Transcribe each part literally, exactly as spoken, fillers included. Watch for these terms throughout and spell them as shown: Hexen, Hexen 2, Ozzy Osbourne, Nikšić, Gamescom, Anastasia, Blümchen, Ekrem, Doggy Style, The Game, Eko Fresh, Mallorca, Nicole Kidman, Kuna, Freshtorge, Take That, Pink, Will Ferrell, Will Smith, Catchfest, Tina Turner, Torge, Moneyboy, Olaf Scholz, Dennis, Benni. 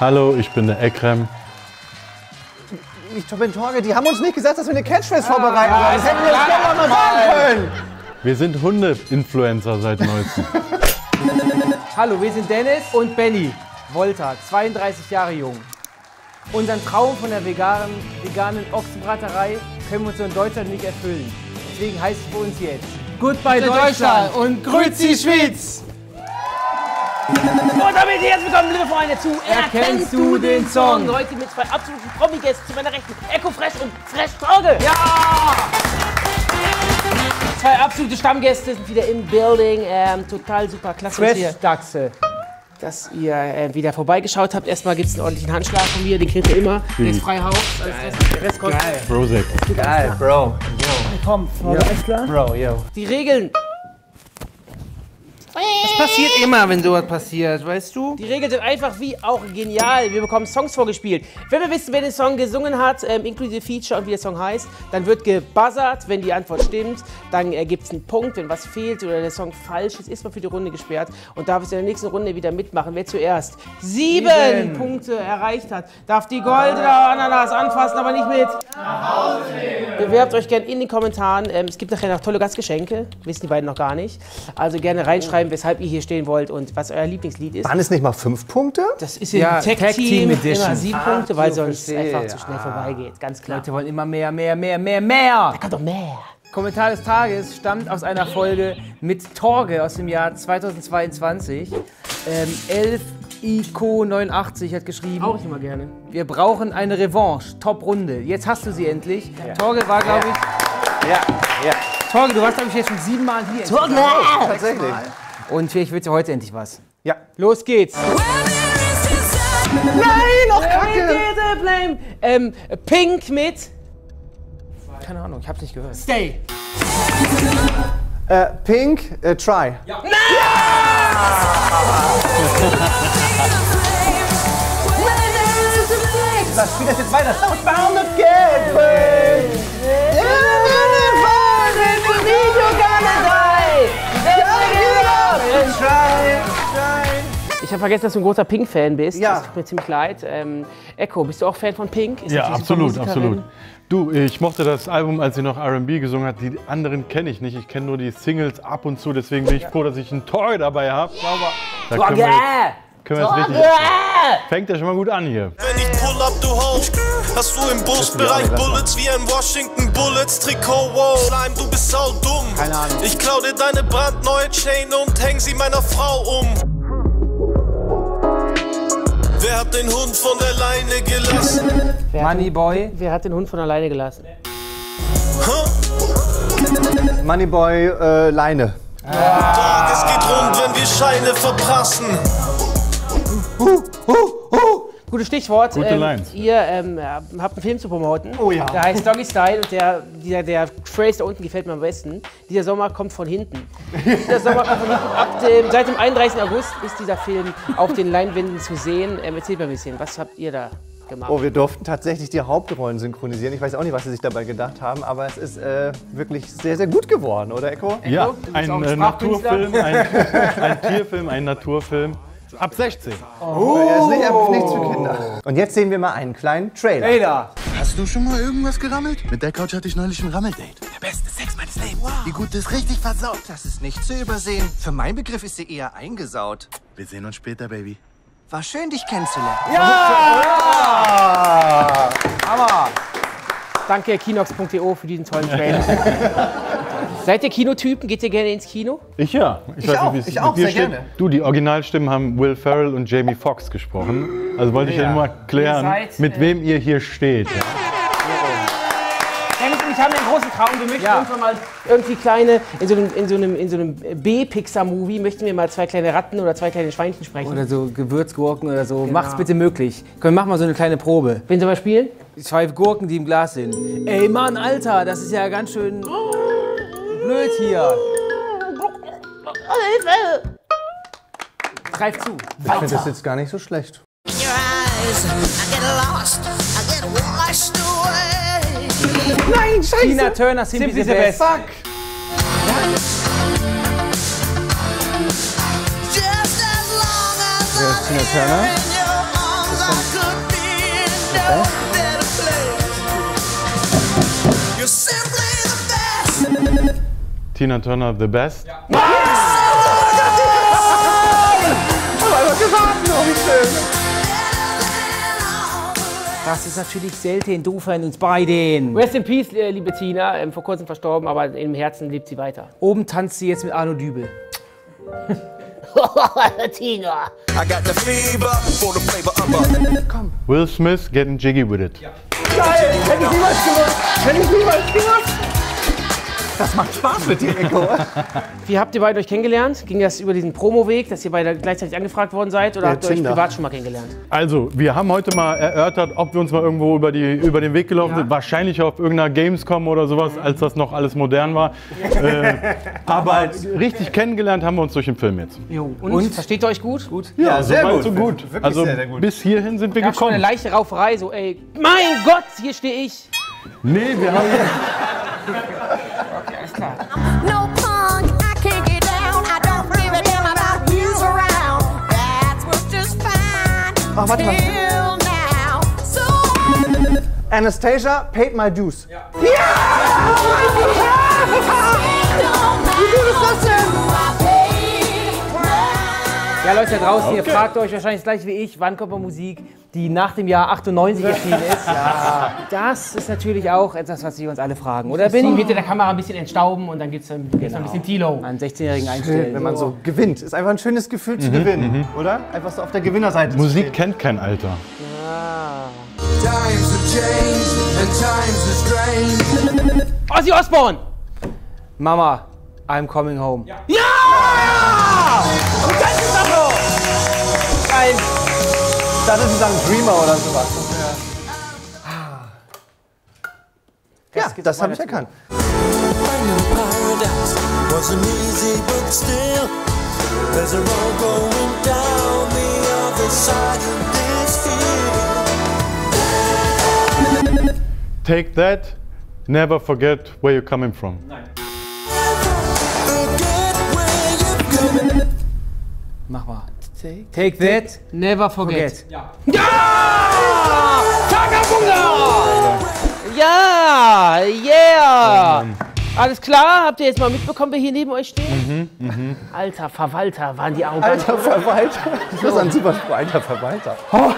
Hallo, ich bin der Ekrem. Ich bin Torge, die haben uns nicht gesagt, dass wir eine Catchfest ah, vorbereiten wollen. Das hätten wir uns doch mal sagen können. Wir sind Hunde-Influencer seit neunzehn. Hallo, wir sind Dennis und Benni. Volta, zweiunddreißig Jahre jung. Unseren Traum von der veganen, veganen Ochsenbraterei können wir uns in Deutschland nicht erfüllen. Deswegen heißt es für uns jetzt Goodbye Deutschland, Deutschland und Grüezi Schweiz! Und damit herzlich willkommen, liebe Freunde, zu Erkennst du den Song? Heute mit zwei absoluten Promi-Gästen zu meiner Rechten, Eko Fresh und Freshtorge. Ja! Zwei absolute Stammgäste sind wieder im Building, ähm, total super, klasse hier. Freshtorge. Dass ihr äh, wieder vorbeigeschaut habt. Erstmal gibt es einen ordentlichen Handschlag von mir, den kriegt ihr immer. Mhm. Der ist frei Haus, also der Rest kostet. Geil, Bro. Geil, Bro. Yo. Komm, Frau Eisler. Bro, yo. Die Regeln. Das passiert immer, wenn sowas passiert, weißt du? Die Regeln sind einfach wie auch genial. Wir bekommen Songs vorgespielt. Wenn wir wissen, wer den Song gesungen hat, ähm, inklusive Feature und wie der Song heißt, dann wird gebuzzert, wenn die Antwort stimmt. Dann äh, gibt es einen Punkt, wenn was fehlt oder der Song falsch ist, ist man für die Runde gesperrt und darf es in der nächsten Runde wieder mitmachen. Wer zuerst sieben, sieben. Punkte erreicht hat, darf die goldene Ananas anfassen, aber nicht mit. Nach Hause nehmen. Bewerbt euch gerne in den Kommentaren. Ähm, es gibt nachher noch tolle Gastgeschenke, wissen die beiden noch gar nicht. Also gerne reinschreiben, weshalb ihr hier stehen wollt und was euer Lieblingslied ist. Waren es nicht mal fünf Punkte? Das ist ja im Tech-Team immer sieben ah, Punkte, weil so sonst verstehe. Einfach zu schnell ah. vorbeigeht, ganz klar. Leute wollen immer mehr, mehr, mehr, mehr, mehr! Da kann doch mehr! Kommentar des Tages stammt aus einer Folge mit Torge aus dem Jahr zweitausendzweiundzwanzig. Ähm, elf I Q neunundachtzig hat geschrieben, auch immer gerne. Wir brauchen eine Revanche, Top-Runde, jetzt hast du sie endlich. Ja. Torge war, glaube ich... Ja, ja. ja. Torge, du warst, glaube ich, jetzt schon siebenmal hier. Torge! Ja, tatsächlich. Und vielleicht wird ja heute endlich was. Ja. Los geht's. Nein, noch Kacke. Ähm, Pink mit... Keine Ahnung, ich hab's nicht gehört. Stay. Äh, Pink, äh, Try. Ja. Nein! Was spielt das jetzt weiter? Soundbound again! Ich habe vergessen, dass du ein großer Pink-Fan bist. Ja. Das tut mir ziemlich leid. Ähm, Eko, bist du auch Fan von Pink? Ist ja, absolut, absolut. Du, ich mochte das Album, als sie noch R und B gesungen hat. Die anderen kenne ich nicht. Ich kenne nur die Singles ab und zu. Deswegen bin ich froh, dass ich einen Toy dabei habe. Yeah. Da können wir jetzt, können wir jetzt richtig... Fängt ja schon mal gut an hier. Wenn ich pull up, du haust, hast du im Brustbereich Bullets wie ein Washington Bullets Trikot. Wow, Slime, du bist sau dumm. Keine Ahnung. Ich klau dir deine brandneue Chain und häng sie meiner Frau um. Wer hat den Hund von alleine gelassen? Moneyboy. Wer hat den Hund von alleine gelassen? Huh? Moneyboy, äh, Leine. Ah. Es geht rund, wenn wir Scheine verprassen. Uh, uh, uh. Gutes Stichwort. Gute ähm, ihr ähm, habt einen Film zu promoten. Oh ja. Der heißt Doggy Style und der, der, der Phrase da unten gefällt mir am besten. Dieser Sommer kommt von hinten. Dieser Sommer kommt von hinten. Ab dem, seit dem einunddreißigsten August ist dieser Film auf den Leinwänden zu sehen. Ähm, erzählt mir ein bisschen, was habt ihr da gemacht? Oh, wir durften tatsächlich die Hauptrollen synchronisieren. Ich weiß auch nicht, was sie sich dabei gedacht haben, aber es ist äh, wirklich sehr, sehr gut geworden, oder Eko? Ja, Eko? Ein, ein, ein Naturfilm, ein, ein Tierfilm, ein Naturfilm. Ab sechzehn. Oh, oh. Das ist nicht, nichts für Kinder. Und jetzt sehen wir mal einen kleinen Trailer. Trailer. Hast du schon mal irgendwas gerammelt? Mit der Couch hatte ich neulich ein Rammeldate. Der beste Sex meines Lebens. Wow. Die Gute ist richtig versaut. Das ist nicht zu übersehen. Für meinen Begriff ist sie eher eingesaut. Wir sehen uns später, Baby. War schön, dich kennenzulernen. Ja! Hammer! Ja. Danke, Kinox punkt de für diesen tollen Trailer. Seid ihr Kinotypen? Geht ihr gerne ins Kino? Ich ja. Ich, ich weiß auch, nicht, ich auch sehr steht. gerne. Du, die Originalstimmen haben Will Ferrell und Jamie Foxx gesprochen. Also wollte ja. ich ja nur mal klären, seid, mit äh, wem ihr hier steht. Ja. Dennis und ich haben einen großen Traum. Wir möchten ja. uns mal irgendwie kleine, in so einem, in so einem, in so einem B-Pixar-Movie möchten wir mal zwei kleine Ratten oder zwei kleine Schweinchen sprechen. Oder so Gewürzgurken oder so. Genau. Macht's bitte möglich. Können wir machen mal so eine kleine Probe. Wen soll man spielen? Zwei Gurken, die im Glas sind. Ey Mann, Alter, das ist ja ganz schön... blöd hier. Greif zu. Ich finde das jetzt gar nicht so schlecht. Nein, scheiße. Tina Turner, Simply the Best. Fuck. Wer ist Tina Turner? ist denn the best? Tina Turner, The Best? Ja. Ah! Das ist natürlich selten, du für uns beiden. Rest in Peace, liebe Tina. Vor kurzem verstorben, aber im Herzen lebt sie weiter. Oben tanzt sie jetzt mit Arno Dübel. Tina. I got the fever for the flavor up. Komm. Will Smith, getting jiggy with it. Ja. Geil, hätte ich niemals gemacht. Hätte ich niemals gemacht. Das macht Spaß mit dir, Eko. Wie habt ihr beide euch kennengelernt? Ging das über diesen Promo-Weg, dass ihr beide gleichzeitig angefragt worden seid? Oder ja, habt ihr euch Tinder. privat schon mal kennengelernt? Also, wir haben heute mal erörtert, ob wir uns mal irgendwo über, die, über den Weg gelaufen ja. sind. Wahrscheinlich auf irgendeiner Gamescom oder sowas, als das noch alles modern war. äh, aber richtig kennengelernt haben wir uns durch den Film jetzt. Jo. Und? Und? Versteht ihr euch gut? Gut. Ja, ja sehr, gut. So gut. Also, sehr, sehr gut. Also, bis hierhin sind wir Gab gekommen. Schon eine leichte Rauferei, so ey, mein Gott, hier stehe ich. Nee, wir haben... No punk, I can't get down. I don't give a damn about who's around. That's what's just fine. Oh, warte mal. Now, so Anastasia paid my dues. Ja! Ja! Wie gut ist das denn? Ja, Leute da draußen, okay. Ihr fragt euch wahrscheinlich gleich wie ich, wann kommt mal Musik, die nach dem Jahr achtundneunzig erschienen ist. Ja. Das ist natürlich auch etwas, was wir uns alle fragen, oder Benni? So. Mit der Kamera ein bisschen entstauben und dann gibt es dann genau. ein bisschen Tilo. Einen sechzehnjährigen einstellen. Wenn man so gewinnt. Ist einfach ein schönes Gefühl zu mhm. gewinnen, mhm. oder? Einfach so auf der Gewinnerseite Musik zu stehen. Kennt kein Alter. Ja. Ozzy Osbourne! Mama, I'm coming home. Ja! Ja! Ja! Und das ist das so. Ein Das ist dann Dreamer oder sowas. Ja, das, das habe ich erkannt. Take that, never forget where you're coming from. Nein. Mach mal. Take, Take that, that, never forget. forget. Ja! Ja! Takabunga! Ja! Yeah! Oh, alles klar? Habt ihr jetzt mal mitbekommen, wer hier neben euch steht? Mhm, mhm. Alter Verwalter waren die Augen. Alter Verwalter? Das ist ein super Spruch. Alter Verwalter. Oh.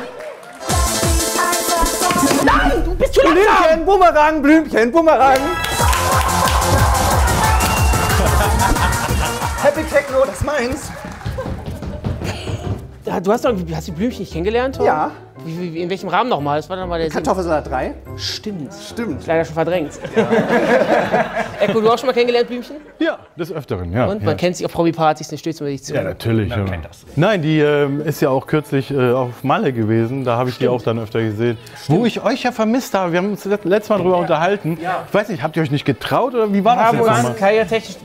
Nein! Du bist zu langsam! Blümchen, Bumerang, Blümchen, Bumerang! Happy Techno, das ist meins! Du hast, doch, hast die Blümchen nicht kennengelernt? Tom? Ja. Wie, wie, in welchem Rahmen nochmal? Das war dann mal der Kartoffelsalat drei. Stimmt. Stimmt. Leider schon verdrängt. Ja. Eko, du hast schon mal kennengelernt, Blümchen? Ja, des Öfteren, ja. Und man ja. kennt sich auf Hobbypartys, dann stehst du mir nicht zu. Ja, natürlich. Man ja. kennt das. Nein, die ähm, ist ja auch kürzlich äh, auf Malle gewesen. Da habe ich Stimmt. die auch dann öfter gesehen. Stimmt. Wo ich euch ja vermisst habe. Wir haben uns letztes Mal drüber ja. unterhalten. Ja. Ich weiß nicht, habt ihr euch nicht getraut oder wie war ja, das jetzt? Wir haben uns karrieretechnisch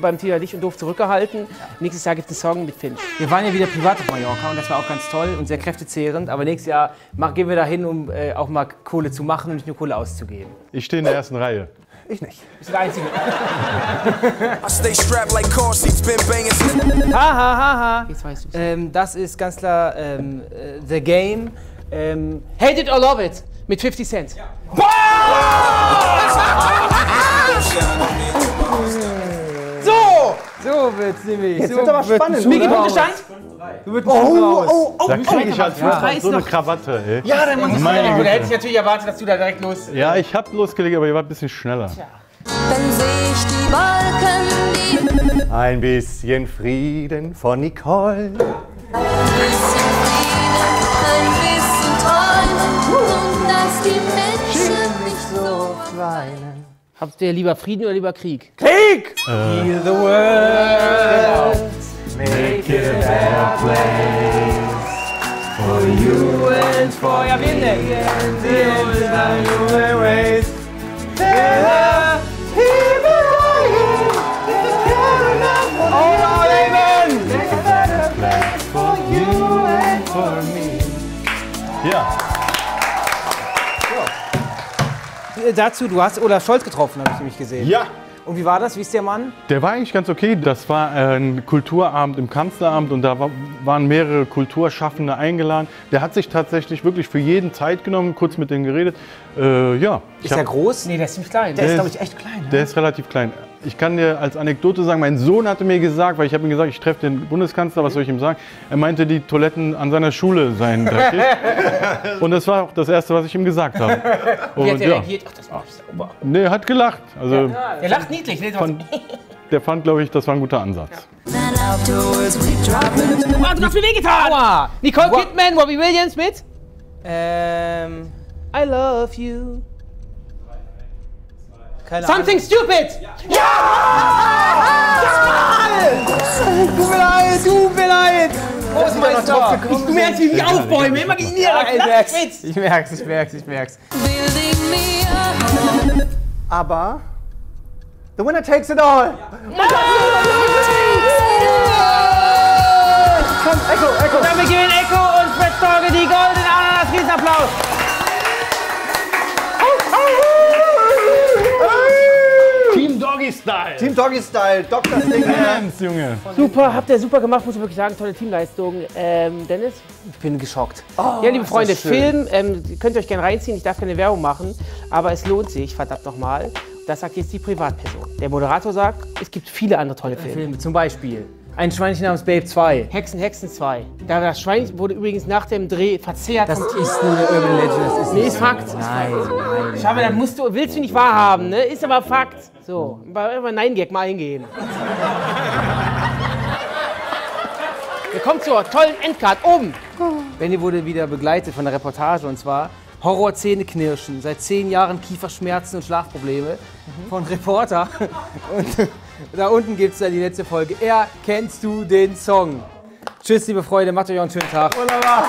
beim Thema Licht und Doof zurückgehalten. Ja. Nächstes Jahr gibt es einen Song mit Finch. Wir waren ja wieder privat auf Mallorca und das war auch ganz toll und sehr kräftezehrend. Aber nächstes Jahr gehen wir da hin, um äh, auch mal Kohle zu machen und nicht nur Kohle auszugeben. Ich stehe in der ersten Reihe. Ich nicht. Ich bin der Einzige. Ha, ha, ha, ha. Jetzt weißt du's. Ähm, das ist ganz klar ähm, äh, The Game. Ähm, Hate it or love it mit fifty Cent. Ja. So! So wird's nämlich. Jetzt so wird's aber spannend. Wie gibt Stand? Du würdest oh, oh, oh, da krieg oh, ich als Fußball so eine Krawatte, ey. Ja, dann muss ich da hätte ich natürlich erwartet, dass du da direkt los... Ja, ich hab losgelegt, aber ihr wart ein bisschen schneller. Tja. Dann seh ich die Wolken, die... Ein bisschen Frieden von Nicole. Ein bisschen Frieden, ein bisschen Träumen, und dass die Menschen nicht so weinen. Habt ihr lieber Frieden oder lieber Krieg? Krieg! Äh. Heal the world. Make it a better place for you and for your business and the old and new ways. Together, here we are, there's never enough for all our living. Make a better place for you and for me. Ja. Dazu, du hast Olaf Scholz getroffen, habe ich nämlich gesehen. Ja. Und wie war das? Wie ist der Mann? Der war eigentlich ganz okay. Das war ein Kulturabend im Kanzleramt und da waren mehrere Kulturschaffende eingeladen. Der hat sich tatsächlich wirklich für jeden Zeit genommen, kurz mit denen geredet. Äh, ja. Ist der groß? Nee, der ist ziemlich klein. Der, der ist, glaube ich, echt klein. Ne? Der ist relativ klein. Ich kann dir als Anekdote sagen, mein Sohn hatte mir gesagt, weil ich habe ihm gesagt, ich treffe den Bundeskanzler, was soll ich ihm sagen? Er meinte, die Toiletten an seiner Schule seien dreckig. Und das war auch das Erste, was ich ihm gesagt habe. Und wie hat er ja. reagiert? Ach, das war nicht sauber. Nee, er hat gelacht. Also, ja, ja, der lacht niedlich. Ne? Fand, der fand, glaube ich, das war ein guter Ansatz. Ja. Oh, du hast mir wehgetan! Wow. Nicole Kidman, Bobby Williams mit? Ähm, I love you. Something Stupid! Ja! Ja! Ja! Tut mir leid, tut mir leid! Oh, ist mein Star! Ich tu mir jetzt wie die Aufbäume, immer gegen die Niederlachs. Ich merk's, ich merk's, ich merk's. Aber... The winner takes it all! Ja. Komm, Eko, Eko! Und damit gewinnen Eko und Freshtorge die goldenen Ananas-Riesenapplaus! Doggy Style. Team Doggy Style, Doktor Stingrams, Junge. Super, habt ihr super gemacht, muss ich wirklich sagen, tolle Teamleistung. Ähm, Dennis? Ich bin geschockt. Oh, ja, liebe Freunde, Film, ähm, könnt ihr euch gerne reinziehen, ich darf keine Werbung machen, aber es lohnt sich, verdammt nochmal. Das sagt jetzt die Privatperson. Der Moderator sagt, es gibt viele andere tolle Filme. Filme zum Beispiel ein Schweinchen namens Babe zwei. Hexen, Hexen zwei. Das Schweinchen wurde übrigens nach dem Dreh verzehrt. Das ist nur eine Urban Legend, das ist nee, ist Fakt. Nein, nein. Schau mal, das musst du, willst du nicht wahrhaben, ne? Ist aber Fakt. So, bei Nein-Gag mal eingehen. Wir kommen zur tollen Endcard oben. Benni wurde wieder begleitet von der Reportage und zwar Horror-Zähne-Knirschen, seit zehn Jahren Kieferschmerzen und Schlafprobleme mhm. von Reporter. Und da unten gibt es dann die letzte Folge. Er, kennst du den Song? Tschüss, liebe Freunde, macht euch einen schönen Tag. Wunderbar.